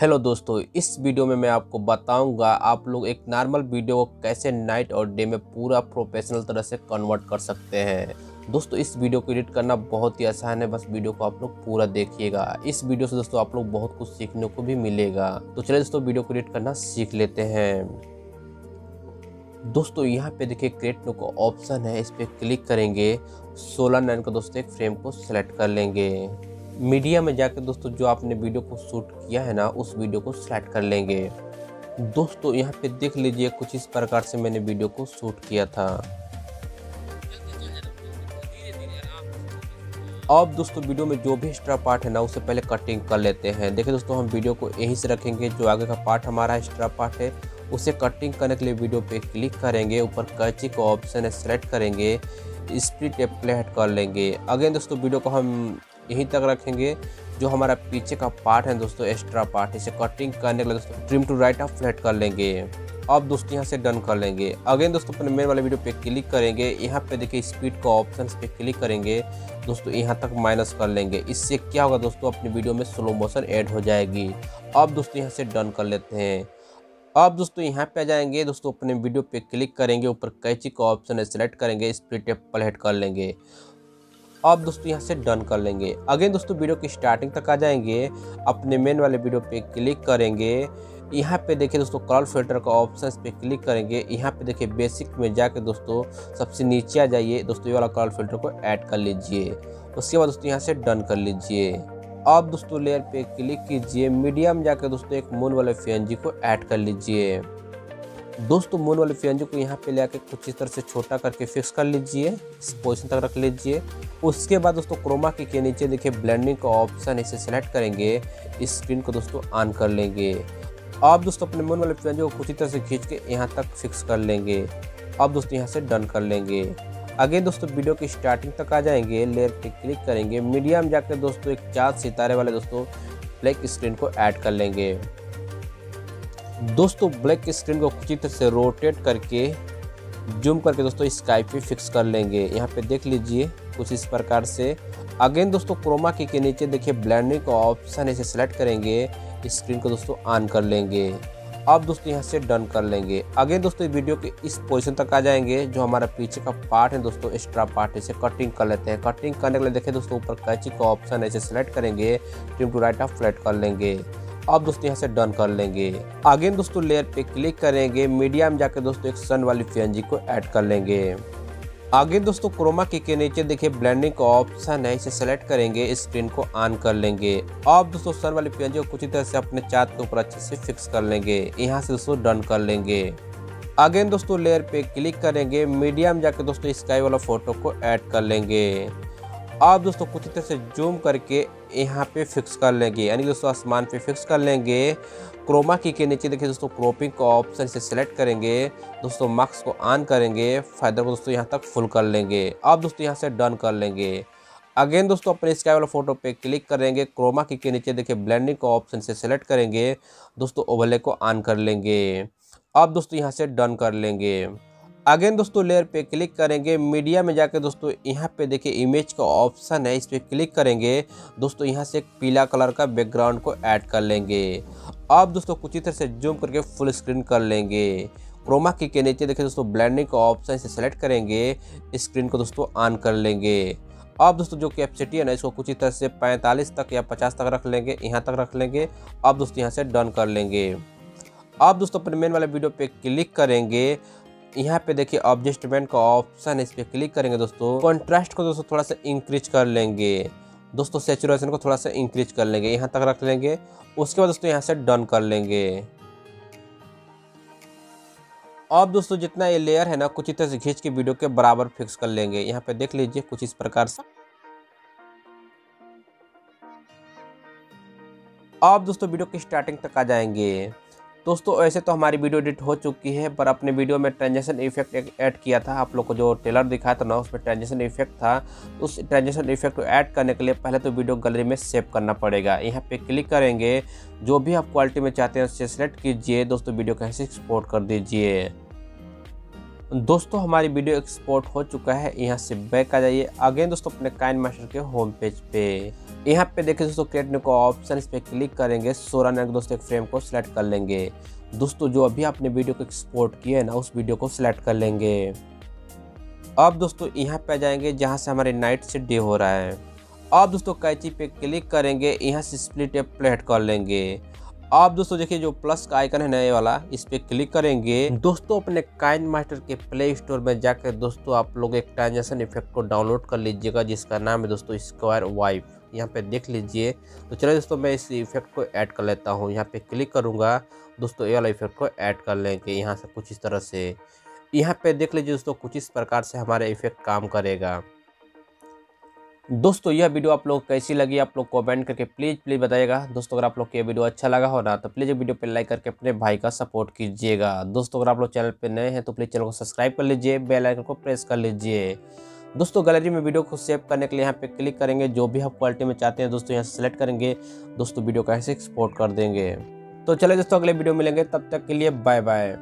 Hello दोस्तों, इस video में मैं आपको बताऊंगा आप लोग एक नॉर्मल वीडियो को कैसे नाइट और डे में पूरा प्रोफेशनल तरह से कन्वर्ट कर सकते हैं। दोस्तों इस वीडियो को एडिट करना बहुत ही आसान है, बस वीडियो को आप लोग पूरा देखिएगा। इस वीडियो से दोस्तों आप लोग बहुत कुछ सीखने को भी मिलेगा। तो चलिए दोस्तों वीडियो को एडिट करना सीख लेते हैं। दोस्तों यहाँ पे देखिए क्रिएट न्यू का ऑप्शन है, इस पर क्लिक करेंगे। 16:9 का दोस्तों एक फ्रेम को सेलेक्ट कर लेंगे। मीडिया में जाकर दोस्तों जो आपने वीडियो को शूट किया है ना, उस वीडियो को सेलेक्ट कर लेंगे। दोस्तों यहाँ पे देख लीजिए कुछ इस प्रकार से मैंने वीडियो को शूट किया था। अब दोस्तों वीडियो में जो भी एक्स्ट्रा पार्ट है ना, उसे पहले कटिंग कर लेते हैं। देखिए दोस्तों हम वीडियो को यहीं से रखेंगे, जो आगे का पार्ट हमारा एक्स्ट्रा पार्ट है उसे कटिंग करने के लिए वीडियो पे क्लिक करेंगे। ऊपर कैंची का ऑप्शन है, सेलेक्ट करेंगे, स्प्लिट एप्लाई हट कर लेंगे। अगेन दोस्तों वीडियो को हम यहीं तक रखेंगे। जो हमारा पीछे का पार्ट है दोस्तों एक्स्ट्रा पार्ट, इसे कटिंग करने के लिए दोस्तों ट्रिम टू राइट आप फ्लैट कर लेंगे। अब दोस्तों यहाँ से डन कर लेंगे। अगेन दोस्तों अपने मेन वाले वीडियो पे क्लिक करेंगे। यहाँ पे देखिए स्पीड का ऑप्शन पे क्लिक करेंगे। दोस्तों यहाँ तक माइनस कर लेंगे, इससे क्या होगा दोस्तों अपनी वीडियो में स्लो मोशन ऐड हो जाएगी। अब दोस्तों यहाँ से डन कर लेते हैं। अब दोस्तों यहाँ पे आ जाएंगे, दोस्तों अपने वीडियो पे क्लिक करेंगे। ऊपर कैंची का ऑप्शन है, सेलेक्ट करेंगे, स्प्लिट एप्पल हेड कर लेंगे। अब दोस्तों यहाँ से डन कर लेंगे। अगेन दोस्तों वीडियो की स्टार्टिंग तक आ जाएंगे, अपने मेन वाले वीडियो पे क्लिक करेंगे। यहाँ पे देखिए दोस्तों कलर फिल्टर का ऑप्शंस पे क्लिक करेंगे। यहाँ पे देखिए बेसिक में जाके दोस्तों सबसे नीचे आ जाइए, दोस्तों ये वाला कलर फिल्टर को ऐड कर लीजिए। उसके बाद दोस्तों यहाँ से डन कर लीजिए। अब दोस्तों लेयर पे क्लिक कीजिए। मीडिया में जाकर दोस्तों एक मून वाले PNG को ऐड कर लीजिए। दोस्तों मून वाले PNG को यहाँ पे ले आके कुछ इस तरह से छोटा करके फिक्स कर लीजिए, इस पोजिशन तक रख लीजिए। उसके बाद दोस्तों क्रोमा के नीचे देखिए ब्लेंडिंग का ऑप्शन, इसे सेलेक्ट करेंगे, इस स्क्रीन को दोस्तों ऑन कर लेंगे। अब दोस्तों अपने मून वाले PNG को कुछ इस तरह से खींच के यहाँ तक फिक्स कर लेंगे। अब दोस्तों यहाँ से डन कर लेंगे। आगे दोस्तों वीडियो की स्टार्टिंग तक आ जाएंगे, लेयर पे क्लिक करेंगे। मीडिया में जाकर दोस्तों एक 4 सितारे वाले दोस्तों ब्लैक स्क्रीन को ऐड कर लेंगे। दोस्तों ब्लैक स्क्रीन को कुछ तरह से रोटेट करके जूम करके दोस्तों स्काई पे फिक्स कर लेंगे। यहाँ पे देख लीजिए कुछ इस प्रकार से। अगेन दोस्तों क्रोमा की के नीचे देखिए ब्लेंडिंग का ऑप्शन, इसे सेलेक्ट करेंगे, स्क्रीन को दोस्तों ऑन कर लेंगे। अब दोस्तों यहाँ से डन कर लेंगे। अगेन दोस्तों वीडियो के इस पोजिशन तक आ जाएंगे, जो हमारा पीछे का पार्ट है दोस्तों एक्स्ट्रा पार्ट, इसे कटिंग कर लेते हैं। कटिंग करने के लिए देखिए दोस्तों ऊपर कैंची का ऑप्शन है, इसे सेलेक्ट करेंगे, ट्रिम टू राइट आप फ्लैट कर लेंगे। अब दोस्तों यहाँ से डन कर लेंगे। अगेन दोस्तों लेयर पे क्लिक करेंगे। मीडिया में जाकर दोस्तों एक सन वाली PNG को ऐड कर लेंगे। आगे दोस्तों क्रोमा के नीचे देखिए ब्लेंडिंग का ऑप्शन है, इसे सेलेक्ट करेंगे, स्क्रीन को ऑन कर लेंगे। अब दोस्तों सन वाली PNG को कुछ तरह से अपने चार्ट के ऊपर अच्छे से फिक्स कर लेंगे। यहाँ से दोस्तों डन कर लेंगे। अगेन दोस्तों लेयर पे क्लिक करेंगे। मीडिया में जाकर दोस्तों स्काई वाला फोटो को ऐड कर लेंगे। आप दोस्तों कुछ तरह से जूम करके यहाँ पे फिक्स कर लेंगे, यानी दोस्तों आसमान पे फिक्स कर लेंगे। क्रोमा की के नीचे देखिए दोस्तों क्रॉपिंग का ऑप्शन, इसे सेलेक्ट करेंगे, दोस्तों मार्क्स को ऑन करेंगे, फाइदर को दोस्तों यहाँ तक फुल कर लेंगे। आप दोस्तों यहाँ से डन कर लेंगे। अगेन दोस्तों अपने स्काई वाला फोटो पे क्लिक करेंगे। क्रोमा की के नीचे देखिए ब्लेंडिंग का ऑप्शन, से सेलेक्ट करेंगे, दोस्तों ओवरले को ऑन कर लेंगे। अब दोस्तों यहाँ से डन कर लेंगे। अगेन दोस्तों लेयर पे क्लिक करेंगे। मीडिया में जाकर दोस्तों यहाँ पे देखिए इमेज का ऑप्शन है, इस पर क्लिक करेंगे। दोस्तों यहाँ से एक पीला कलर का बैकग्राउंड को ऐड कर लेंगे। अब दोस्तों कुछ इस तरह से जूम करके फुल स्क्रीन कर लेंगे। क्रोमा की के नीचे देखिए दोस्तों ब्लेंडिंग का ऑप्शन, इसे सेलेक्ट करेंगे, स्क्रीन को दोस्तों ऑन कर लेंगे। अब दोस्तों जो कैपेसिटी है ना, इसको कुछ तरह से 45 तक या 50 तक रख लेंगे, यहाँ तक रख लेंगे। अब दोस्तों यहाँ से डन कर लेंगे। अब दोस्तों अपने मेन वाले वीडियो पे क्लिक करेंगे। यहाँ पे देखिए एडजस्टमेंट का ऑप्शन है, इस पर क्लिक करेंगे। दोस्तों कंट्रास्ट को दोस्तों थोड़ा सा इंक्रीज कर लेंगे, दोस्तों सैचुरेशन को थोड़ा सा इंक्रीज कर लेंगे, यहाँ तक रख लेंगे। उसके बाद दोस्तों यहाँ से डन कर लेंगे। अब दोस्तों जितना ये लेयर है ना, कुछ तरह से खींच के वीडियो के बराबर फिक्स कर लेंगे। यहाँ पे देख लीजिए कुछ इस प्रकार से। अब दोस्तों वीडियो की स्टार्टिंग तक आ जाएंगे। दोस्तों ऐसे तो हमारी वीडियो एडिट हो चुकी है, पर अपने वीडियो में ट्रांजिशन इफेक्ट ऐड किया था। आप लोग को जो ट्रेलर दिखाया था ना, उसमें ट्रांजिशन इफेक्ट था। उस ट्रांजिशन इफेक्ट को ऐड करने के लिए पहले तो वीडियो गैलरी में सेव करना पड़ेगा। यहाँ पे क्लिक करेंगे, जो भी आप क्वालिटी में चाहते हैं उसे सेलेक्ट कीजिए। दोस्तों वीडियो को ऐसे एक्सपोर्ट कर दीजिए। दोस्तों हमारी वीडियो एक्सपोर्ट हो चुका है, यहाँ से बैक आ जाइए। अगेन दोस्तों अपने काइनमास्टर के होम पेज पे यहाँ पे देखिए दोस्तों क्रिएट न्यू का ऑप्शन, इस पर क्लिक करेंगे, 16:9 दोस्तों एक फ्रेम को सिलेक्ट कर लेंगे। दोस्तों जो अभी आपने वीडियो को एक्सपोर्ट किया है ना, उस वीडियो को सिलेक्ट कर लेंगे। अब दोस्तों यहाँ पे जाएंगे जहाँ से हमारे नाइट से डे हो रहा है। अब दोस्तों कैची पे क्लिक करेंगे, यहाँ से स्प्लिट टेप प्लेट कर लेंगे। अब दोस्तों देखिए जो प्लस का आइकन है नए वाला, इस पर क्लिक करेंगे। दोस्तों अपने काइनमास्टर के प्ले स्टोर में जाकर दोस्तों आप लोग एक ट्रांजेक्शन इफेक्ट को डाउनलोड कर लीजिएगा, जिसका नाम है दोस्तों स्क्वायर वाइफ। यहाँ पे देख लीजिए। तो चलिए दोस्तों मैं इस इफेक्ट को ऐड कर लेता हूँ। यहाँ पे क्लिक करूँगा, दोस्तों ये वाला इफेक्ट को ऐड कर लेंगे। यहाँ से कुछ इस तरह से यहाँ पे देख लीजिए दोस्तों, कुछ इस प्रकार से हमारा इफेक्ट काम करेगा। दोस्तों यह वीडियो आप लोग कैसी लगी, आप लोग कमेंट करके प्लीज़ बताइएगा। दोस्तों अगर आप लोग को यह वीडियो अच्छा लगा हो ना, तो प्लीज़ वीडियो पे लाइक करके अपने भाई का सपोर्ट कीजिएगा। दोस्तों अगर आप लोग चैनल पे नए हैं तो प्लीज़ चैनल को सब्सक्राइब कर लीजिए, बेल आइकन को प्रेस कर लीजिए। दोस्तों गैलरी में वीडियो को सेव करने के लिए यहाँ पे क्लिक करेंगे, जो भी आप क्वालिटी में चाहते हैं दोस्तों यहाँ से सेलेक्ट करेंगे, दोस्तों वीडियो को ऐसे एक्सपोर्ट कर देंगे। तो चले दोस्तों अगले वीडियो मिलेंगे, तब तक के लिए बाय बाय।